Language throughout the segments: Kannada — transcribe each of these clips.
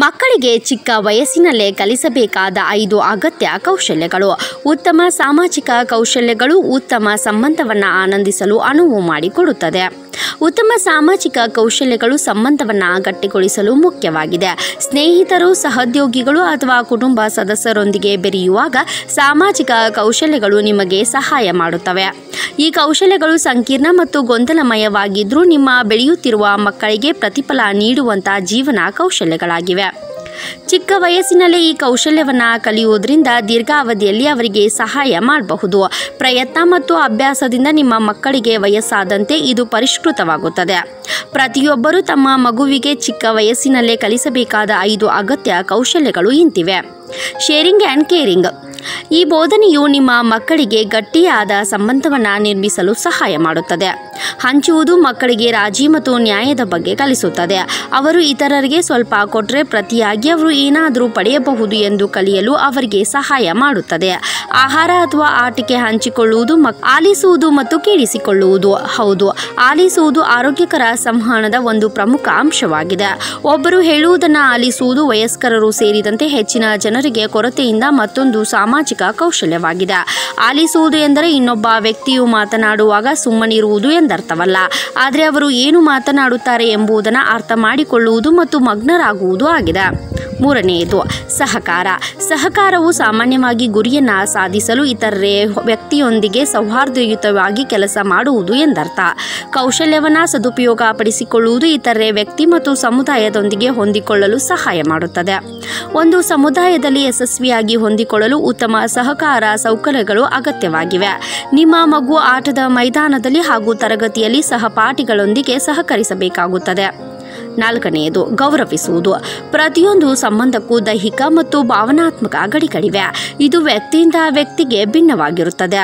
ಮಕ್ಕಳಿಗೆ ಚಿಕ್ಕ ವಯಸ್ಸಿನಲ್ಲೇ ಕಲಿಸಬೇಕಾದ 5 ಅಗತ್ಯ ಕೌಶಲ್ಯಗಳು ಉತ್ತಮ ಸಾಮಾಜಿಕ ಕೌಶಲ್ಯಗಳು ಉತ್ತಮ ಸಂಬಂಧವನ್ನು ಆನಂದಿಸಲು ಅನುವು ಮಾಡಿಕೊಡುತ್ತದೆ ಉತ್ತಮ ಸಾಮಾಜಿಕ ಕೌಶಲ್ಯಗಳು ಸಂಬಂಧವನ್ನು ಗಟ್ಟಿಗೊಳಿಸಲು ಮುಖ್ಯವಾಗಿದೆ ಸ್ನೇಹಿತರು ಸಹೋದ್ಯೋಗಿಗಳು ಅಥವಾ ಕುಟುಂಬ ಸದಸ್ಯರೊಂದಿಗೆ ಬೆರೆಯುವಾಗ ಸಾಮಾಜಿಕ ಕೌಶಲ್ಯಗಳು ನಿಮಗೆ ಸಹಾಯ ಮಾಡುತ್ತವೆ ಈ ಕೌಶಲ್ಯಗಳು ಸಂಕೀರ್ಣ ಮತ್ತು ಗೊಂದಲಮಯವಾಗಿದ್ದರೂ ನಿಮ್ಮ ಬೆಳೆಯುತ್ತಿರುವ ಮಕ್ಕಳಿಗೆ ಪ್ರತಿಫಲ ನೀಡುವಂತ ಜೀವನ ಕೌಶಲ್ಯಗಳಾಗಿವೆ ಚಿಕ್ಕ ವಯಸ್ಸಿನಲ್ಲೇ ಈ ಕೌಶಲ್ಯವನ್ನು ಕಲಿಯುವುದರಿಂದ ದೀರ್ಘಾವಧಿಯಲ್ಲಿ ಅವರಿಗೆ ಸಹಾಯ ಮಾಡಬಹುದು ಪ್ರಯತ್ನ ಮತ್ತು ಅಭ್ಯಾಸದಿಂದ ನಿಮ್ಮ ಮಕ್ಕಳಿಗೆ ವಯಸ್ಸಾದಂತೆ ಇದು ಪರಿಷ್ಕೃತವಾಗುತ್ತದೆ ಪ್ರತಿಯೊಬ್ಬರೂ ತಮ್ಮ ಮಗುವಿಗೆ ಚಿಕ್ಕ ವಯಸ್ಸಿನಲ್ಲೇ ಕಲಿಸಬೇಕಾದ 5 ಅಗತ್ಯ ಕೌಶಲ್ಯಗಳು ಇಂತಿವೆ ಶೇರಿಂಗ್ ಆ್ಯಂಡ್ ಕೇರಿಂಗ್ ಈ ಬೋಧನೆಯು ನಿಮ್ಮ ಮಕ್ಕಳಿಗೆ ಗಟ್ಟಿಯಾದ ಸಂಬಂಧವನ್ನು ನಿರ್ಮಿಸಲು ಸಹಾಯ ಮಾಡುತ್ತದೆ ಹಂಚುವುದು ಮಕ್ಕಳಿಗೆ ರಾಜಿ ಮತ್ತು ನ್ಯಾಯದ ಬಗ್ಗೆ ಕಲಿಸುತ್ತದೆ ಅವರು ಇತರರಿಗೆ ಸ್ವಲ್ಪ ಕೊಟ್ಟರೆ ಪ್ರತಿಯಾಗಿ ಅವರು ಏನಾದರೂ ಪಡೆಯಬಹುದು ಎಂದು ಕಲಿಯಲು ಅವರಿಗೆ ಸಹಾಯ ಮಾಡುತ್ತದೆ ಆಹಾರ ಅಥವಾ ಆಟಿಕೆ ಹಂಚಿಕೊಳ್ಳುವುದು ಆಲಿಸುವುದು ಮತ್ತು ಕೇಳಿಸಿಕೊಳ್ಳುವುದು ಹೌದು ಆಲಿಸುವುದು ಆರೋಗ್ಯಕರ ಸಂವಹನದ ಒಂದು ಪ್ರಮುಖ ಅಂಶವಾಗಿದೆ ಒಬ್ಬರು ಹೇಳುವುದನ್ನು ಆಲಿಸುವುದು ವಯಸ್ಕರರು ಸೇರಿದಂತೆ ಹೆಚ್ಚಿನ ಜನರಿಗೆ ಕೊರತೆಯಿಂದ ಮತ್ತೊಂದು ಸಾಮಾಜಿಕ ಕೌಶಲ್ಯವಾಗಿದೆ ಆಲಿಸುವುದು ಎಂದರೆ ಇನ್ನೊಬ್ಬ ವ್ಯಕ್ತಿಯು ಮಾತನಾಡುವಾಗ ಸುಮ್ಮನಿರುವುದು ಎಂದರ್ಥವಲ್ಲ ಆದರೆ ಅವರು ಏನು ಮಾತನಾಡುತ್ತಾರೆ ಎಂಬುದನ್ನು ಅರ್ಥ ಮಾಡಿಕೊಳ್ಳುವುದು ಮತ್ತು ಮಗ್ನರಾಗುವುದು ಆಗಿದೆ ಮೂರನೆಯದು ಸಹಕಾರ ಸಹಕಾರವು ಸಾಮಾನ್ಯವಾಗಿ ಗುರಿಯನ್ನು ಸಾಧಿಸಲು ಇತರರೇ ವ್ಯಕ್ತಿಯೊಂದಿಗೆ ಸೌಹಾರ್ದಯುತವಾಗಿ ಕೆಲಸ ಮಾಡುವುದು ಎಂದರ್ಥ ಕೌಶಲ್ಯವನ್ನು ಸದುಪಯೋಗ ಪಡಿಸಿಕೊಳ್ಳುವುದು ಇತರರೇ ವ್ಯಕ್ತಿ ಮತ್ತು ಸಮುದಾಯದೊಂದಿಗೆ ಹೊಂದಿಕೊಳ್ಳಲು ಸಹಾಯ ಮಾಡುತ್ತದೆ ಒಂದು ಸಮುದಾಯದಲ್ಲಿ ಯಶಸ್ವಿಯಾಗಿ ಹೊಂದಿಕೊಳ್ಳಲು ಉತ್ತಮ ಸಹಕಾರ ಸೌಕರ್ಯಗಳು ಅಗತ್ಯವಾಗಿವೆ ನಿಮ್ಮ ಮಗು ಆಟದ ಮೈದಾನದಲ್ಲಿ ಹಾಗೂ ತರಗತಿಯಲ್ಲಿ ಸಹಪಾಠಿಗಳೊಂದಿಗೆ ಸಹಕರಿಸಬೇಕಾಗುತ್ತದೆ ನಾಲ್ಕನೆಯದು ಗೌರವಿಸುವುದು ಪ್ರತಿಯೊಂದು ಸಂಬಂಧಕ್ಕೂ ದೈಹಿಕ ಮತ್ತು ಭಾವನಾತ್ಮಕ ಗಡಿಗಳಿವೆ ಇದು ವ್ಯಕ್ತಿಯಿಂದ ವ್ಯಕ್ತಿಗೆ ಭಿನ್ನವಾಗಿರುತ್ತದೆ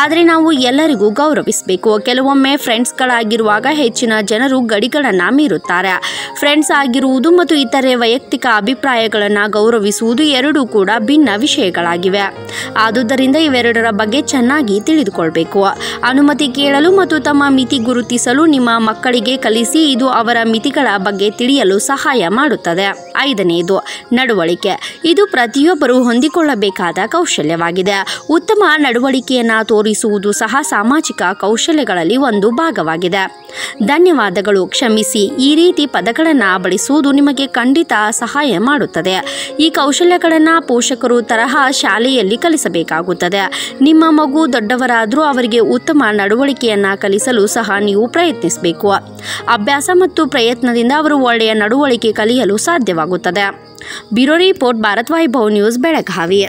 ಆದರೆ ನಾವು ಎಲ್ಲರಿಗೂ ಗೌರವಿಸಬೇಕು ಕೆಲವೊಮ್ಮೆ ಫ್ರೆಂಡ್ಸ್ಗಳಾಗಿರುವಾಗ ಹೆಚ್ಚಿನ ಜನರು ಗಡಿಗಳನ್ನು ಮೀರುತ್ತಾರೆ ಫ್ರೆಂಡ್ಸ್ ಆಗಿರುವುದು ಮತ್ತು ಇತರೆ ವೈಯಕ್ತಿಕ ಅಭಿಪ್ರಾಯಗಳನ್ನು ಗೌರವಿಸುವುದು ಎರಡೂ ಕೂಡ ಭಿನ್ನ ವಿಷಯಗಳಾಗಿವೆ ಆದುದರಿಂದ ಇವೆರಡರ ಬಗ್ಗೆ ಚೆನ್ನಾಗಿ ತಿಳಿದುಕೊಳ್ಳಬೇಕು ಅನುಮತಿ ಕೇಳಲು ಮತ್ತು ತಮ್ಮ ಮಿತಿ ಗುರುತಿಸಲು ನಿಮ್ಮ ಮಕ್ಕಳಿಗೆ ಕಲಿಸಿ ಇದು ಅವರ ಮಿತಿಗಳ ಬಗ್ಗೆ ತಿಳಿಯಲು ಸಹಾಯ ಮಾಡುತ್ತದೆ ಐದನೆಯದು ನಡವಳಿಕೆ ಇದು ಪ್ರತಿಯೊಬ್ಬರೂ ಹೊಂದಿಕೊಳ್ಳಬೇಕಾದ ಕೌಶಲ್ಯವಾಗಿದೆ ಉತ್ತಮ ನಡವಳಿಕೆಯನ್ನು ತೋರಿಸುವುದು ಸಹ ಸಾಮಾಜಿಕ ಕೌಶಲ್ಯಗಳಲ್ಲಿ ಒಂದು ಭಾಗವಾಗಿದೆ ಧನ್ಯವಾದಗಳು ಕ್ಷಮಿಸಿ ಈ ರೀತಿ ಪದಗಳನ್ನು ಬಳಸುವುದು ನಿಮಗೆ ಖಂಡಿತ ಸಹಾಯ ಮಾಡುತ್ತದೆ ಈ ಕೌಶಲ್ಯಗಳನ್ನು ಪೋಷಕರು ತರಹ ಶಾಲೆಯಲ್ಲಿ ಕಲಿಸಬೇಕಾಗುತ್ತದೆ ನಿಮ್ಮ ಮಗು ದೊಡ್ಡವರಾದರೂ ಅವರಿಗೆ ಉತ್ತಮ ನಡವಳಿಕೆಯನ್ನು ಕಲಿಸಲು ಸಹ ನೀವು ಪ್ರಯತ್ನಿಸಬೇಕು ಅಭ್ಯಾಸ ಮತ್ತು ಪ್ರಯತ್ನದಿಂದ ಅವರು ಒಳ್ಳೆಯ ನಡವಳಿಕೆ ಕಲಿಯಲು ಸಾಧ್ಯವಾಗುತ್ತದೆ bureau report Bharat Vaibhav news Belagavi.